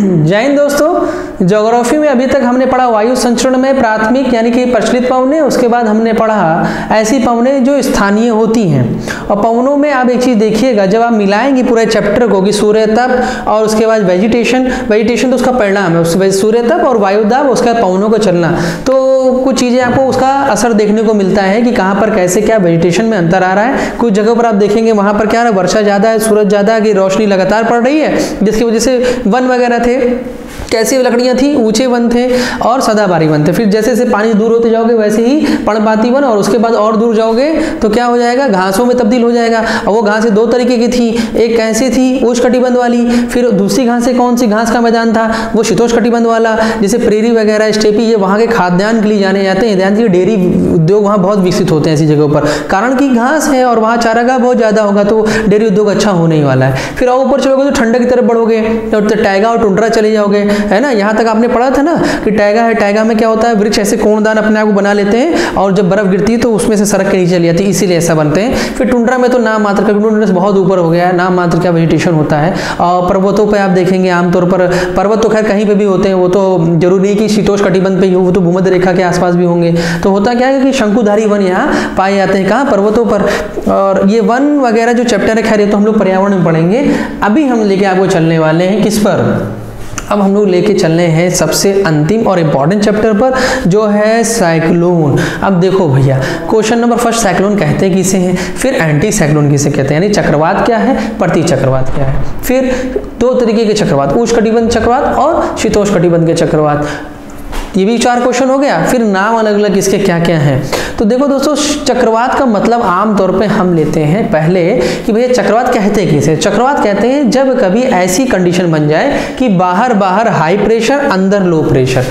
जय हिंद दोस्तों, ज्योग्राफी में अभी तक हमने पढ़ा वायु संचरण में प्राथमिक यानी कि प्रचलित पवनें, उसके बाद हमने पढ़ा ऐसी पवनें जो स्थानीय होती हैं। और पवनों में आप एक चीज देखिएगा, जब आप मिलाएंगे पूरे चैप्टर को कि सूर्य तप और उसके बाद वेजिटेशन तो उसका परिणाम है, सूर्य तप और वायुदाब, उसके बाद पवनों को चलना, तो कुछ चीजें आपको उसका असर देखने को मिलता है कि कहाँ पर कैसे क्या वेजिटेशन में अंतर आ रहा है। कुछ जगहों पर आप देखेंगे वहां पर क्या है, वर्षा ज्यादा है, सूरज ज्यादा है, कि रोशनी लगातार पड़ रही है, जिसकी वजह से वन वगैरह थे, कैसी लकड़ियाँ थी, ऊंचे वन थे और सदाबहारी वन थे। फिर जैसे जैसे पानी दूर होते जाओगे वैसे ही पर्णपाती वन, और उसके बाद और दूर जाओगे तो क्या हो जाएगा, घासों में तब्दील हो जाएगा। और वो घासें दो तरीके की थी, एक कैसी थी उष्णकटिबंध वाली, फिर दूसरी घासें कौन सी घास का मैदान था, वो शीतोष्णकटिबंध वाला, जैसे प्रेरी वगैरह स्टेपी, ये वहाँ के खाद्यान्न के लिए जाने जाते हैं, खाद्यान्न के डेयरी उद्योग वहाँ बहुत विकसित होते हैं ऐसी जगहों पर, कारण कि घास है और वहाँ चारागाह बहुत ज़्यादा होगा तो डेयरी उद्योग अच्छा होने ही वाला है। फिर और ऊपर चलोगे तो ठंड की तरफ बढ़ोगे तो टैगा और टुंड्रा चले जाओगे, है ना। यहाँ तक आपने पढ़ा था ना कि टैगा है, टैगा में क्या होता है, वृक्ष ऐसे कोणदान अपने आप को बना लेते हैं और जब बर्फ गिरती है तो उसमें से सरक के नीचे चली जाती है, इसीलिए ऐसा बनते हैं। फिर टुंड्रा में तो नाम मात्र का, टुंड्रा बहुत ऊपर हो गया है, नाम मात्र का वेजिटेशन होता है। और पर्वतों पर आप देखेंगे आमतौर पर, पर्वत तो खैर कहीं पर भी होते हैं, वो तो जरूरी नहीं कि शीतोष्णकटिबंध पे ही हो, वो तो भूमध्य रेखा के आसपास भी होंगे। तो होता क्या है कि शंकुधारी वन यहाँ पाए जाते हैं, कहाँ, पर्वतों पर। और ये वन वगैरह जो चैप्टर है, खैर ये तो हम लोग पर्यावरण में पढ़ेंगे, अभी हम लेके आपको चलने वाले हैं किस पर, अब हम लोग लेके चलने हैं सबसे अंतिम और इम्पॉर्टेंट चैप्टर पर जो है साइक्लोन। अब देखो भैया, क्वेश्चन नंबर फर्स्ट, साइक्लोन कहते किसे हैं, फिर एंटी साइक्लोन किसे कहते हैं, यानी चक्रवात क्या है, प्रति चक्रवात क्या है। फिर दो तरीके के चक्रवात, उष्णकटिबंध चक्रवात और शीतोष्णकटिबंध के चक्रवात, ये भी चार क्वेश्चन हो गया। फिर नाम अलग अलग इसके क्या क्या हैं। तो देखो दोस्तों, चक्रवात का मतलब आमतौर पे हम लेते हैं पहले कि भैया चक्रवात कहते हैं किसे। चक्रवात कहते हैं जब कभी ऐसी कंडीशन बन जाए कि बाहर बाहर हाई प्रेशर, अंदर लो प्रेशर।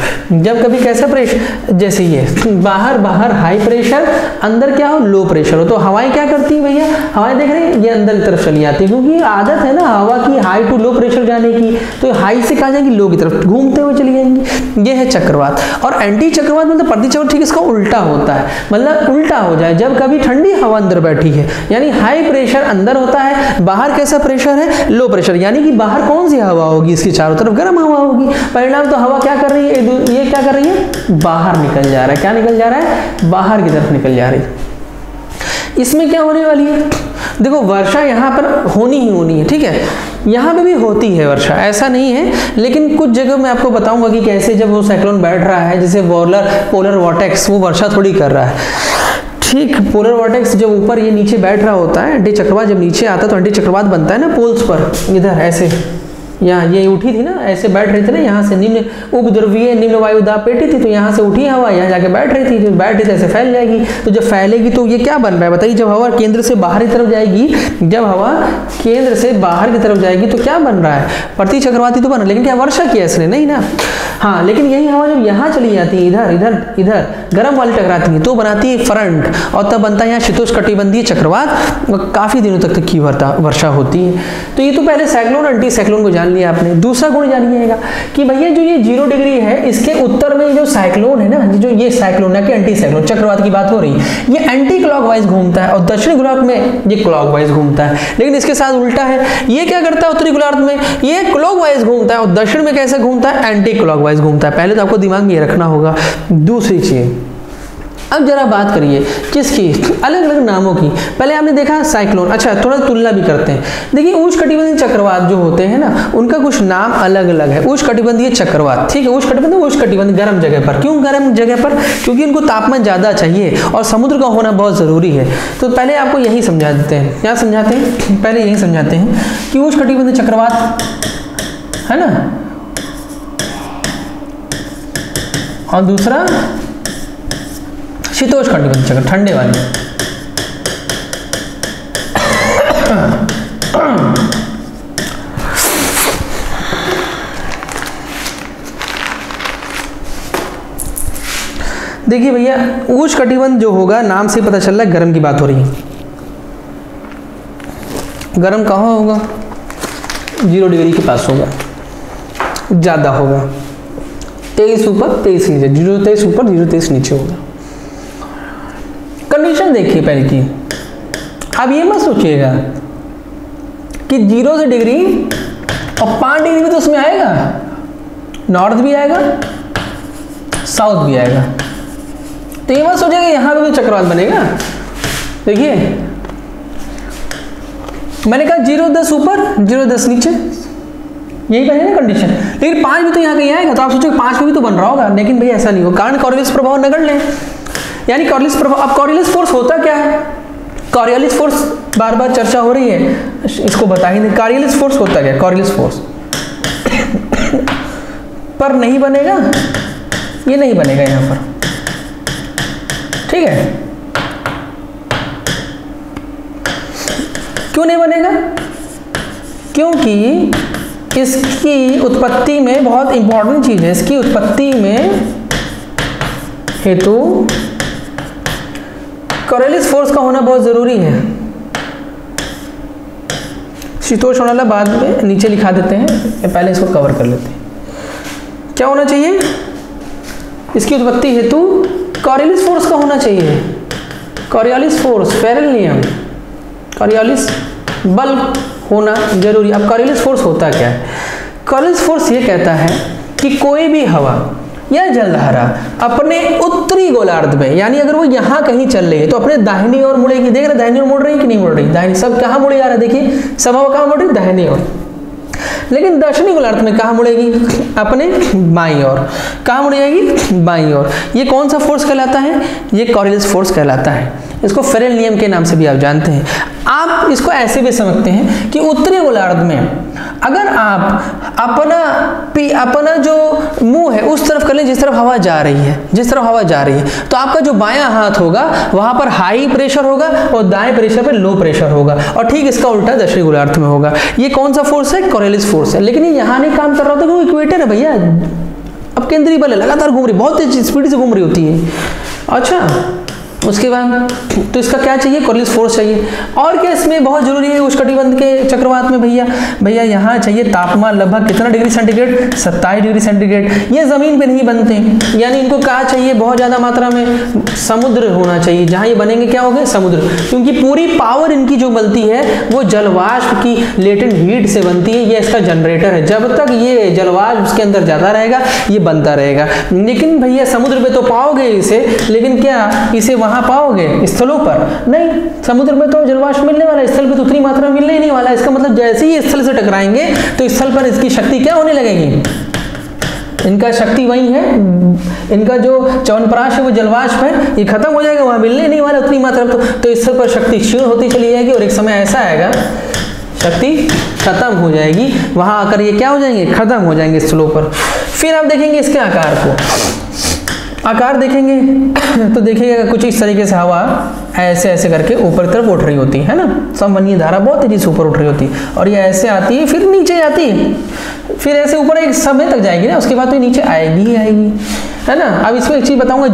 जब कभी कैसा प्रेशर, जैसे ये बाहर बाहर हाई प्रेशर, अंदर क्या हो, लो प्रेशर हो, तो हवाएं क्या करती है भैया, हवाएं देख रहे हैं ये अंदर की तरफ चली जाती है, क्योंकि आदत है ना हवा की हाई टू लो प्रेशर जाने की, तो हाई से कहा जाएगी लो की तरफ घूमते हुए चली जाएंगी, ये है चक्रवात। और एंटी चक्रवात मतलब प्रति चक्रवात, ठीक इसका उल्टा होता है, मतलब उल्टा हो जाए जब कभी ठंडी हवा अंदर बैठी है, यानी हाई प्रेशर अंदर होता है, बाहर कैसा प्रेशर है, लो प्रेशर, यानी कि बाहर कौन सी हवा होगी, इसकी चारों तरफ गर्म हवा होगी, परिणाम तो हवा क्या कर रही है, ये क्या कर रही है, बाहर निकल जा रहा है, क्या निकल जा रहा है, बाहर की तरफ निकल जा रही है। इसमें क्या होने वाली है, देखो वर्षा यहाँ पर होनी ही होनी है, ठीक है, यहाँ पे भी होती है वर्षा, ऐसा नहीं है, लेकिन कुछ जगह मैं आपको बताऊंगा कि कैसे जब वो साइक्लोन बैठ रहा है, जैसे पोलर वॉर्टेक्स, वो वर्षा थोड़ी कर रहा है, ठीक, पोलर वॉर्टेक्स जब ऊपर ये नीचे बैठ रहा होता है, एंटी चक्रवात जब नीचे आता है तो एंटी चक्रवात बनता है ना पोल्स पर, इधर ऐसे यहाँ ये उठी थी ना, ऐसे बैठ रही थी ना, यहाँ से निम्न उपध्रुवीय निम्न वायुदाब पेटी थी, तो यहाँ से उठी हवा यहाँ जाके बैठ रही थी, तो बैठ रही थी ऐसे फैल जाएगी, तो जब फैलेगी तो ये क्या बन रहा है बताइए, जब हवा केंद्र से बाहर की तरफ जाएगी, जब हवा केंद्र से बाहर की तरफ जाएगी तो क्या बन रहा है, प्रति चक्रवाती तो बन रहा है, लेकिन क्या वर्षा किया इसने, नहीं ना। हाँ, लेकिन यही हवा जब यहाँ चली जाती है, इधर इधर इधर गर्म वाली टकराती है तो बनाती है फ्रंट, और तब बनता है यहाँ शीतोष्णकटिबंधीय चक्रवात, काफ़ी दिनों तक की वर्षा होती है। तो ये तो पहले साइक्लोन एंटी साइक्लोन को लिया आपने। दूसरा गुण जानिएगा कि भैया जो ये 0 डिग्री है, इसके उत्तर में जो साइक्लोन है ना, जो ये साइक्लोन है कि एंटी साइक्लोन, चक्रवात की बात हो रही है, ये एंटी क्लॉकवाइज घूमता है और दक्षिण गोलार्ध में ये क्लॉकवाइज घूमता है, लेकिन इसके साथ उल्टा है, ये क्या करता है उत्तरी गोलार्ध में, ये क्लॉकवाइज घूमता है और दक्षिण में कैसे घूमता है, एंटी क्लॉकवाइज घूमता है। पहले तो आपको दिमाग में ये रखना होगा। दूसरी चीज, अब जरा बात करिए किसकी, अलग अलग नामों की। पहले आपने देखा साइक्लोन, अच्छा थोड़ा तुलना भी करते हैं। देखिए उष्णकटिबंधीय चक्रवात जो होते हैं ना, उनका कुछ नाम अलग अलग है। उष्णकटिबंधीय चक्रवात, ठीक है, उष्णकटिबंध गर्म जगह पर, क्यों गर्म जगह पर, क्योंकि उनको तापमान ज़्यादा चाहिए और समुद्र का होना बहुत ज़रूरी है। तो पहले आपको यही समझा देते हैं, क्या समझाते हैं, पहले यही समझाते हैं कि उष्णकटिबंधीय चक्रवात है ना, और दूसरा शीतोष्णकटिबंध चक्रवात, ठंडे वाले। देखिए भैया उष्णकटिबंध जो होगा, नाम से पता चल रहा है गर्म की बात हो रही है। गर्म कहाँ होगा, 0 डिग्री के पास होगा, ज़्यादा होगा, 23 ऊपर 23 नीचे, 0 23 ऊपर 0 23 नीचे होगा। कंडीशन देखिए पहले की, अब ये मत सोचिएगा कि 0 से डिग्री और 5 डिग्री भी तो उसमें आएगा, नॉर्थ भी आएगा, साउथ भी आएगा। तो ये बात सोचिएगा यहाँ पे भी चक्रवात बनेगा। देखिए मैंने कहा 0-10 ऊपर 0-10 नीचे, यही पहले ना कंडीशन, लेकिन 5 भी तो यहाँ कहीं आएगा। तो आप सोचोगे 5 में भी तो बन रहा होगा, लेकिन भैया ऐसा नहीं होगा, कारण कॉरियोलिस प्रभाव नगण्य लें, यानी कॉरियोलिस प्रभाव। अब कॉरियोलिस फोर्स होता क्या है? कॉरियोलिस फोर्स बार बार चर्चा हो रही है, इसको बता ही नहीं। कॉरियोलिस फोर्स होता क्या? कॉरियोलिस फोर्स पर नहीं बनेगा, ये नहीं बनेगा यहाँ पर, ठीक है? क्यों नहीं बनेगा? क्योंकि इसकी उत्पत्ति में बहुत इंपॉर्टेंट चीज है, इसकी उत्पत्ति में हेतु कॉरियोलिस फोर्स का होना बहुत जरूरी है। शितोष होनाला बाद में नीचे लिखा देते हैं, पहले इसको कवर कर लेते हैं। क्या होना चाहिए? इसकी उत्पत्ति हेतु कॉरियोलिस फोर्स का होना चाहिए। कॉरियोलिस फोर्स, फेरेल नियम, कॉरियोलिस बल होना जरूरी। अब कॉरियोलिस फोर्स होता क्या है? कॉरियोलिस फोर्स ये कहता है कि कोई भी हवा या जलधारा अपने उत्तरी गोलार्ध में, यानी अगर वो यहाँ कहीं चल रही है तो अपने दाहिनी ओर मुड़ेगी। देख रहे दाहिनी ओर मुड़ रही है कि नहीं मुड़ रही? दाहिनी। सब कहाँ मुड़े जा रहा है? देखिए सब हवा कहाँ मुड़ रही? दाहिनी ओर। लेकिन दक्षिणी गोलार्ध में कहाँ मुड़ेगी? अपने बाईं ओर। कहाँ मुड़ जाएगी? बाईं ओर। ये कौन सा फोर्स कहलाता है? ये कॉरियोलिस फोर्स कहलाता है। इसको फेरेल नियम के नाम से भी आप जानते हैं। आप इसको ऐसे भी समझते हैं कि उत्तरी गोलार्ध में अगर आप अपना जो मुंह है उस तरफ कर लें जिस तरफ हवा जा रही है, जिस तरफ हवा जा रही है, तो आपका जो बायां हाथ होगा वहाँ पर हाई प्रेशर होगा और दाएं प्रेशर पर लो प्रेशर होगा, और ठीक इसका उल्टा दक्षिणी गोलार्ध में होगा। ये कौन सा फोर्स है? कॉरियोलिस फोर्स है। लेकिन ये यहाँ नहीं काम कर रहा था क्योंकि इक्वेटर है भैया। अब केंद्रीय बल है, लगातार घूम रही, बहुत तेज स्पीड से घूम रही होती है। अच्छा उसके बाद तो इसका क्या चाहिए? कॉरियोलिस फोर्स चाहिए। और क्या इसमें बहुत जरूरी है उष्णकटिबंध के चक्रवात में? भैया यहाँ चाहिए तापमान लगभग कितना डिग्री सेंटीग्रेड? 27 degree centigrade. ये ज़मीन पे नहीं बनते, यानी इनको कहा चाहिए बहुत ज़्यादा मात्रा में समुद्र होना चाहिए। जहाँ ये बनेंगे क्या होगा? समुद्र, क्योंकि पूरी पावर इनकी जो बनती है वो जलवाष्प की लेटेंट हीट से बनती है। ये इसका जनरेटर है, जब तक ये जलवाष्प उसके अंदर जाता रहेगा ये बनता रहेगा। लेकिन भैया समुद्र में तो पाओगे इसे, लेकिन क्या इसे वहाँ पाओगे? स्थलों पर नहीं, समुद्र में तो जलवाष्प मिलने वाला है, स्थल पे तो उतनी मात्रा मिलने ही नहीं वाला। इसका मतलब जैसे ही स्थल से टकराएंगे तो स्थल पर इसकी शक्ति क्या होने लगेगी? इनका शक्ति वही है, इनका जो च्यवनप्राश है वो जलवाष्प है, ये खत्म हो जाएगा, वहाँ मिलने नहीं वाला उतनी मात्रा। तो स्थल पर शक्ति क्षीण होती चली जाएगी और एक समय ऐसा आएगा शक्ति खत्म हो जाएगी, वहाँ आकर ये क्या हो जाएंगे? खत्म हो जाएंगे स्थलों पर। फिर आप देखेंगे इसके आकार को, आकार देखेंगे तो देखिएगा कुछ इस तरीके से हवा ऐसे ऐसे करके ऊपर तरफ उठ रही होती है ना, संवहनीय धारा बहुत तेजी से ऊपर उठ रही होती है, और ये ऐसे आती है फिर नीचे जाती है, फिर ऐसे ऊपर एक समय तक जाएगी ना, उसके बाद तो नीचे आएगी ही आएगी, है ना। अब इसमें एक चीज़ बताऊंगा,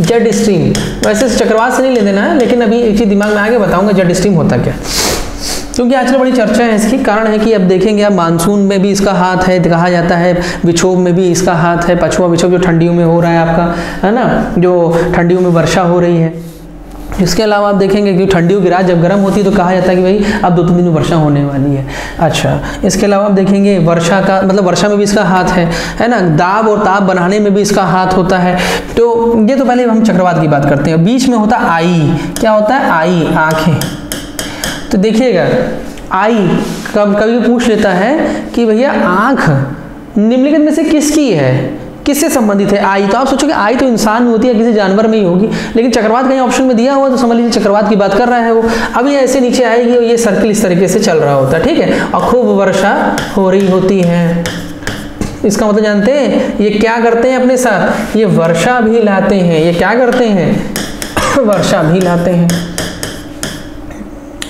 जेट स्ट्रीम, वैसे चक्रवात से नहीं ले देना है, लेकिन अभी एक चीज़ दिमाग में आगे बताऊँगा जेट स्ट्रीम होता क्या, क्योंकि आजकल बड़ी चर्चा है इसकी। कारण है कि अब देखेंगे आप मानसून में भी इसका हाथ है, कहा जाता है विक्षोभ में भी इसका हाथ है, पछुआ विक्षोभ जो ठंडियों में हो रहा है आपका, है ना, जो ठंडियों में वर्षा हो रही है। इसके अलावा आप देखेंगे कि ठंडियों की रात जब गर्म होती है तो कहा जाता है कि भाई अब 2-3 दिन में वर्षा होने वाली है। अच्छा इसके अलावा आप देखेंगे वर्षा का मतलब वर्षा में भी इसका हाथ है ना, दाब और ताप बनाने में भी इसका हाथ होता है। तो ये तो पहले हम चक्रवात की बात करते हैं। बीच में होता है आई, क्या होता है? आई, आँखें। तो देखिएगा आई कभी पूछ लेता है कि भैया आँख निम्नलिखित में से किसकी है, किससे संबंधित है आई? तो आप सोचोगे आई तो इंसान में होती है, किसी जानवर में ही होगी, लेकिन चक्रवात कहीं ऑप्शन में दिया हुआ तो समझ लीजिए चक्रवात की बात कर रहा है वो। अब ये ऐसे नीचे आएगी और ये सर्कल इस तरीके से चल रहा होता है, ठीक है, और खूब वर्षा हो रही होती है। इसका मतलब जानते हैं ये क्या करते हैं अपने साथ? ये वर्षा भी लाते हैं। ये क्या करते हैं? वर्षा भी लाते हैं,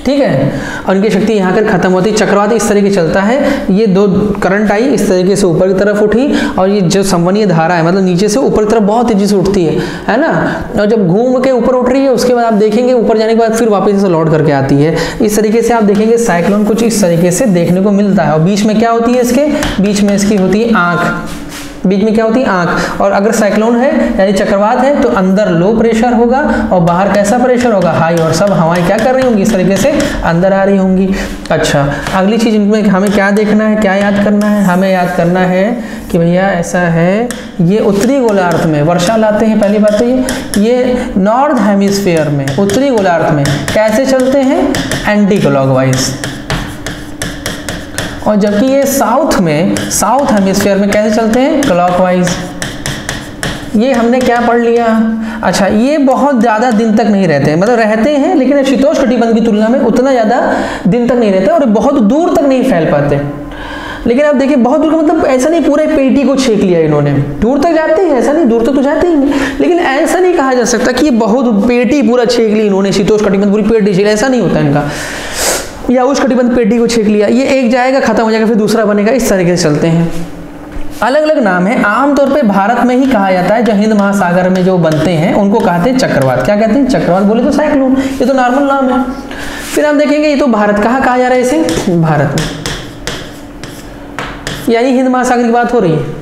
ठीक है। और इनकी शक्ति यहाँ कर खत्म होती है। चक्रवात इस तरीके चलता है, ये दो करंट आई इस तरीके से ऊपर की तरफ उठी, और ये जो संवहनीय धारा है मतलब नीचे से ऊपर की तरफ बहुत तेजी से उठती है ना, और जब घूम के ऊपर उठ रही है उसके बाद आप देखेंगे ऊपर जाने के बाद फिर वापस इसे लौट करके आती है। इस तरीके से आप देखेंगे साइक्लोन कुछ इस तरीके से देखने को मिलता है। और बीच में क्या होती है इसके? बीच में इसकी होती है आँख। बीच में क्या होती है आंख। और अगर साइक्लोन है यानी चक्रवात है तो अंदर लो प्रेशर होगा और बाहर कैसा प्रेशर होगा, हाई। और सब हवाएं क्या कर रही होंगी इस तरीके से अंदर आ रही होंगी। अच्छा, अगली चीज इनमें हमें क्या देखना है, क्या याद करना है, हमें याद करना है कि भैया ऐसा है ये उत्तरी गोलार्ध में वर्षा लाते हैं। पहली बात तो ये नॉर्थ हेमिस्फीयर में उत्तरी गोलार्ध में कैसे चलते हैं, एंटी क्लॉक वाइज। और जबकि ये साउथ में साउथ हेमिस्फीयर में कैसे चलते हैं, क्लॉकवाइज। ये हमने क्या पढ़ लिया। अच्छा, ये बहुत ज़्यादा दिन तक नहीं रहते हैं, मतलब रहते हैं लेकिन शीतोष्णकटिबंध की तुलना में उतना ज़्यादा दिन तक नहीं रहते और बहुत दूर तक नहीं फैल पाते। लेकिन आप देखिए बहुत दूर का मतलब ऐसा नहीं पूरे पेटी को छेक लिया इन्होंने, दूर तक जाते हैं, ऐसा नहीं, दूर तक तो जाते ही नहीं, लेकिन ऐसा नहीं कहा जा सकता कि ये बहुत पेटी पूरा छेक ली इन्होंने, शीतोष्णकटिबंध पूरी पेटी छेक, ऐसा नहीं होता इनका। या उस कटिबंध पेटी को छेक लिया, ये एक जाएगा खत्म हो जाएगा फिर दूसरा बनेगा, इस तरीके से चलते हैं। अलग अलग नाम है, आमतौर पे भारत में ही कहा जाता है, जो हिंद महासागर में जो बनते हैं उनको कहते हैं चक्रवात। क्या कहते हैं, चक्रवात बोले तो साइक्लोन, ये तो नॉर्मल नाम है। फिर हम देखेंगे ये तो भारत कहाँ कहा जा रहा है इसे, भारत में, यानी हिंद महासागर की बात हो रही है।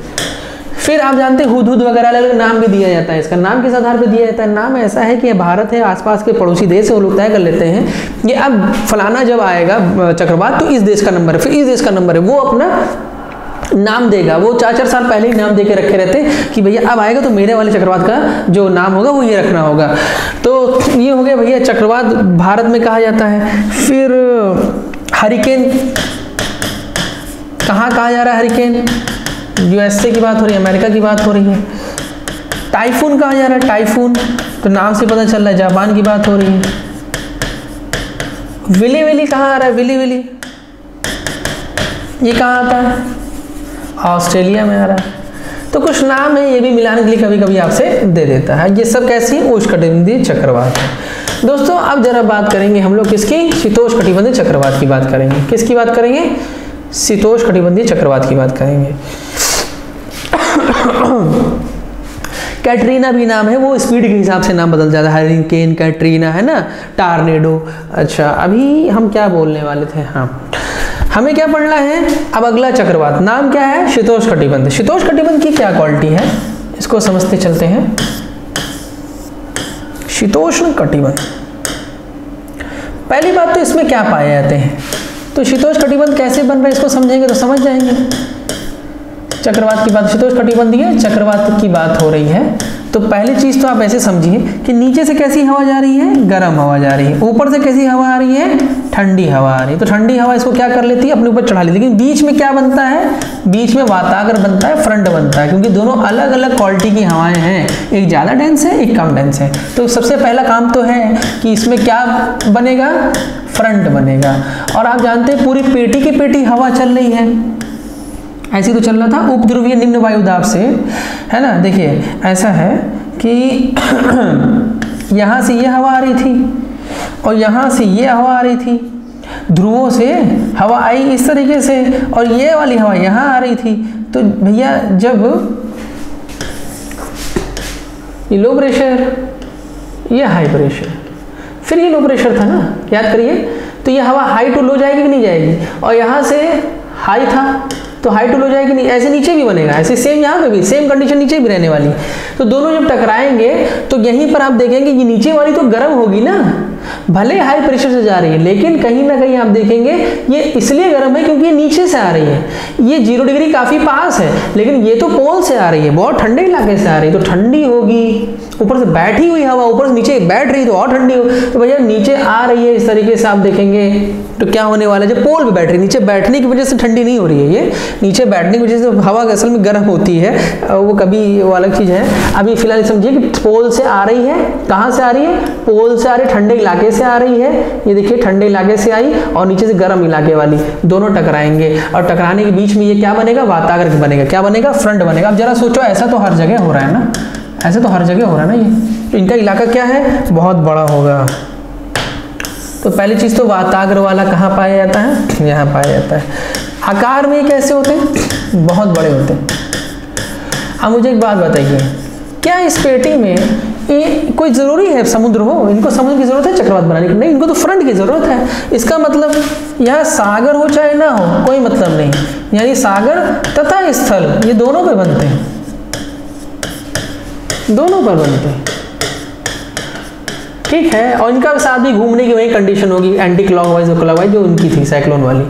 फिर आप जानते हैं हुदहुद वगैरह, अलग अलग नाम भी दिया जाता है इसका। नाम किस आधार पर दिया जाता है, नाम ऐसा है कि ये भारत है, आसपास के पड़ोसी देश है, वो लोग तय कर लेते हैं कि अब फलाना जब आएगा चक्रवात तो इस देश का नंबर है, फिर इस देश का नंबर है, वो अपना नाम देगा। वो 4-4 साल पहले ही नाम दे के रखे रहते हैं कि भैया अब आएगा तो मेरे वाले चक्रवात का जो नाम होगा वो ये रखना होगा। तो ये हो गया भैया चक्रवात भारत में कहा जाता है। फिर हरिकेन कहाँ कहा जा रहा है, हरिकेन यूएसए की बात हो रही है, अमेरिका की बात हो रही है। टाइफून कहा जा रहा है, टाइफून तो नाम से पता चल रहा है जापान की बात हो रही है। विली विली कहाँ आ रहा है, विली विली ये कहाँ आता है, ऑस्ट्रेलिया में आ रहा है। तो कुछ नाम है ये भी मिलाने के लिए कभी कभी आपसे दे देता है। ये सब कैसी उष्णकटिबंधीय चक्रवात है। दोस्तों अब जरा बात करेंगे हम लोग किसकी, शीतोष्णकटिबंधीय चक्रवात की बात करेंगे। किसकी बात करेंगे, शीतोष्णकटिबंधीय चक्रवात की बात करेंगे। कैटरीना भी नाम है, वो स्पीड के हिसाब से नाम बदल जाता है, हरिकेन कैटरीना है ना, टार्नेडो। अच्छा अभी हम क्या बोलने वाले थे, हाँ हमें क्या पढ़ना है अब, अगला चक्रवात नाम क्या है, शीतोष्णकटिबंध। शीतोष्णकटिबंध की क्या क्वालिटी है इसको समझते चलते हैं। शीतोष्णकटिबंध पहली बात तो इसमें क्या पाए जाते हैं, तो शीतोष्णकटिबंध कैसे बन रहा है इसको समझेंगे तो समझ जाएंगे। चक्रवात की बात, शीतोष्णकटिबंधीय चक्रवात की बात हो रही है, तो पहली चीज तो आप ऐसे समझिए कि नीचे से कैसी हवा जा रही है, गर्म हवा जा रही है, ऊपर से कैसी हवा आ रही है, ठंडी हवा आ रही है। तो ठंडी हवा इसको क्या कर लेती है, अपने ऊपर चढ़ा लेती है, लेकिन बीच में क्या बनता है, बीच में वातागर बनता है, फ्रंट बनता है, क्योंकि दोनों अलग अलग क्वालिटी की हवाएं हैं, एक ज़्यादा डेंस है एक कम डेंस है। तो सबसे पहला काम तो है कि इसमें क्या बनेगा, फ्रंट बनेगा। और आप जानते हैं पूरी पेटी की पेटी हवा चल रही है, ऐसी तो चल रहा था उपध्रुवीय निम्न वायुदाब से, है ना। देखिए ऐसा है कि यहाँ से ये हवा आ रही थी और यहाँ से ये हवा आ रही थी, ध्रुवों से हवा आई इस तरीके से, और ये वाली हवा यहाँ आ रही थी। तो भैया जब ये लो प्रेशर, ये हाई प्रेशर, फिर ये लो प्रेशर था ना, याद करिए, तो ये हवा हाई टू लो जाएगी कि नहीं जाएगी, और यहाँ से हाई था तो हाई टू लो जाएगी नहीं, ऐसे नीचे भी बनेगा, ऐसे सेम यहाँ पे भी सेम कंडीशन नीचे भी रहने वाली। तो दोनों जब टकराएंगे तो यहीं पर आप देखेंगे कि नीचे वाली तो गर्म होगी ना, भले हाई प्रेशर से जा रही है, लेकिन कहीं ना कहीं आप देखेंगे ये इसलिए गर्म है क्योंकि ये नीचे से आ रही है, ये 0 डिग्री काफ़ी पास है, लेकिन ये तो पोल से आ रही है, बहुत ठंडे इलाके से आ रही है, तो ठंडी होगी। ऊपर से बैठी हुई हवा ऊपर से नीचे बैठ रही तो और ठंडी हो, तो भैया नीचे आ रही है इस तरीके से आप देखेंगे तो क्या होने वाला है, जब पोल पर बैठ रही, नीचे बैठने की वजह से ठंडी नहीं हो रही है, ये नीचे बैठने की वजह से हवा असल में गर्म होती है, वो कभी वो अलग चीज़ है। अभी फिलहाल समझिए कि पोल से आ रही है, कहाँ से आ रही है, पोल से आ रही, ठंडे इलाके से आ रही है, ये देखिए ठंडे इलाके से आई, और नीचे से गर्म इलाके वाली, दोनों टकराएंगे और टकराने के बीच में ये क्या बनेगा, वातागर बनेगा, क्या बनेगा, फ्रंट बनेगा। अब जरा सोचो ऐसा तो हर जगह हो रहा है ना, ऐसे तो हर जगह हो रहा है ना, ये तो इनका इलाका क्या है, बहुत बड़ा होगा। तो पहली चीज़ तो वातागर वाला कहाँ पाया जाता है, यहाँ पाया जाता है। आकार में कैसे होते हैं, बहुत बड़े होते हैं। अब मुझे एक बात बताइए, क्या इस पेटी में कोई ज़रूरी है समुद्र हो? इनको समुद्र की ज़रूरत है चक्रवात बनाने की? नहीं, इनको तो फ्रंट की ज़रूरत है। इसका मतलब यहाँ सागर हो चाहे ना हो कोई मतलब नहीं, यानी सागर तथा स्थल ये दोनों पर बनते हैं, दोनों पर बनते हैं, ठीक है। और इनका साथ भी घूमने की वही कंडीशन होगी एंटी क्लॉकवाइज और क्लॉकवाइज जो उनकी थी साइक्लोन वाली।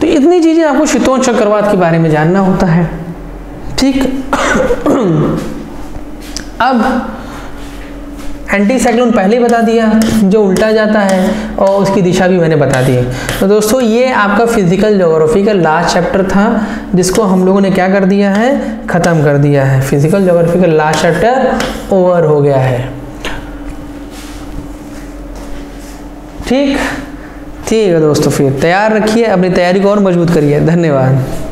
तो इतनी चीज़ें आपको शीतोष्ण चक्रवात के बारे में जानना होता है, ठीक। अब एंटी साइक्लोन पहले ही बता दिया जो उल्टा जाता है, और उसकी दिशा भी मैंने बता दी। तो दोस्तों ये आपका फिजिकल ज्योग्राफी का लास्ट चैप्टर था, जिसको हम लोगों ने क्या कर दिया है, ख़त्म कर दिया है। फिजिकल ज्योग्राफी का लास्ट चैप्टर ओवर हो गया है, ठीक। ठीक है दोस्तों, फिर तैयार रखिए, अपनी तैयारी को और मजबूत करिए। धन्यवाद।